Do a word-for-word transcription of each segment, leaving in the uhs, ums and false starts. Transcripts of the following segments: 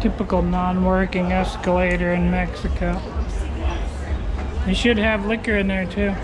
Typical non-working escalator in Mexico. They should have liquor in there too.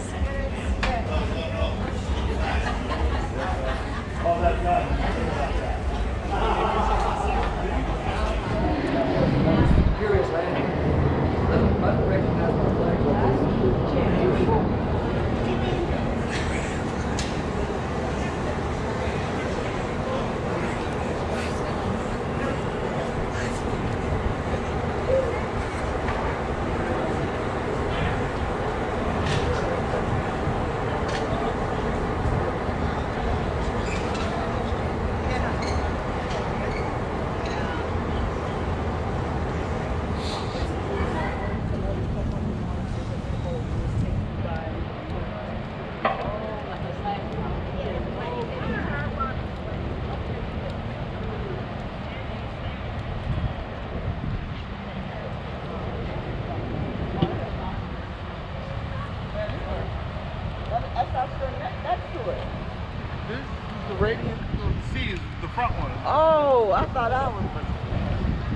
Radiance of the Seas, the front one. Oh, I thought I was.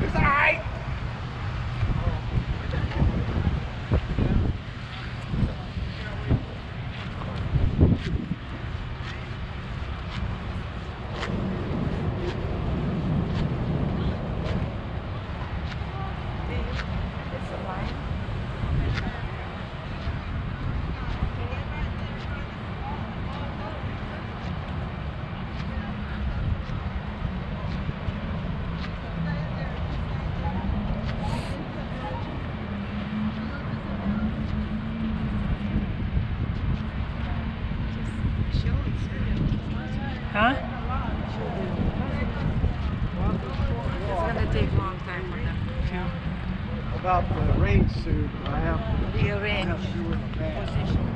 It's alright. Huh? It's gonna take a long time for them. Yeah. About the rain suit, I have to rearrange position.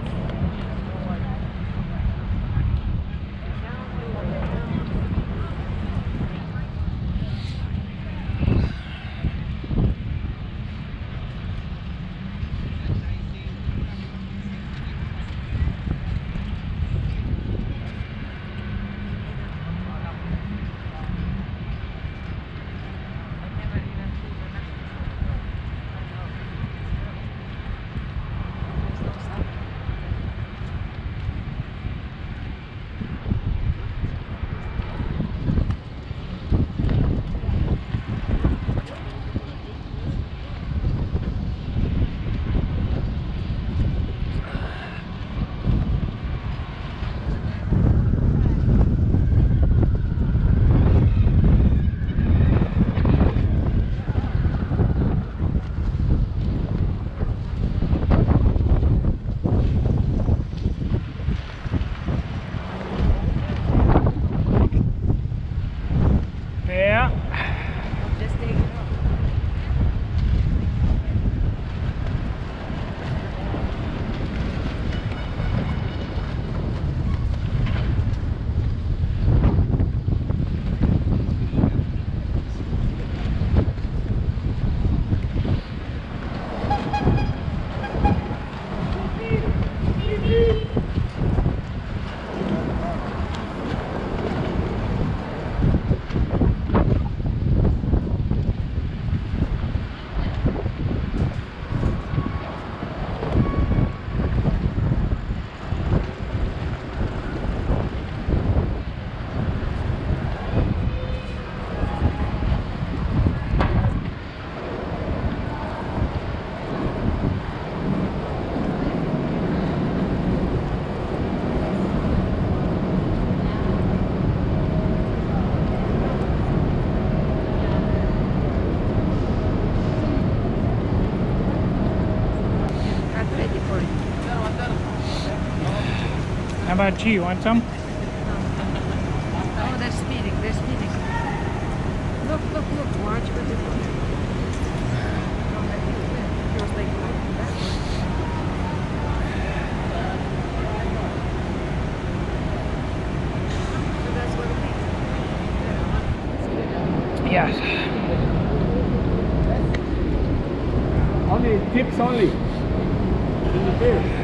How about you? You want some? Oh, they're speeding, they're speeding. Look, look, look, watch what they're doing. It was like going backwards. So that's what it is. Yes. Only tips only. In the beer.